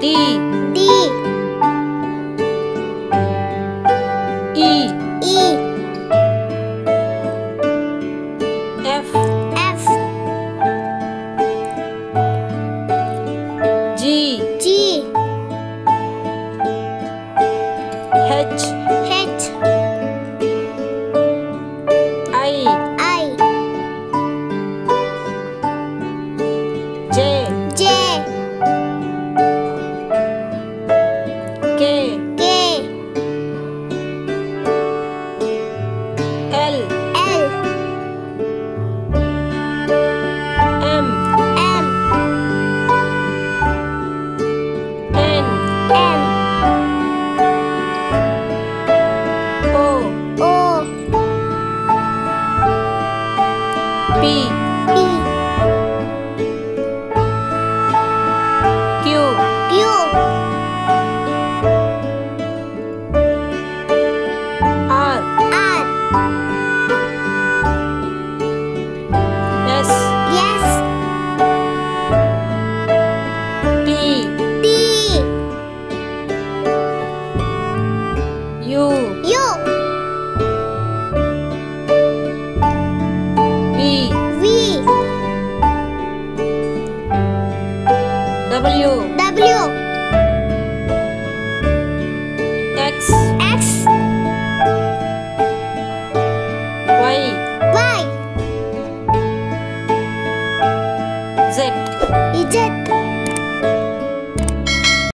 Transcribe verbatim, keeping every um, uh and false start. D D E E F F G G H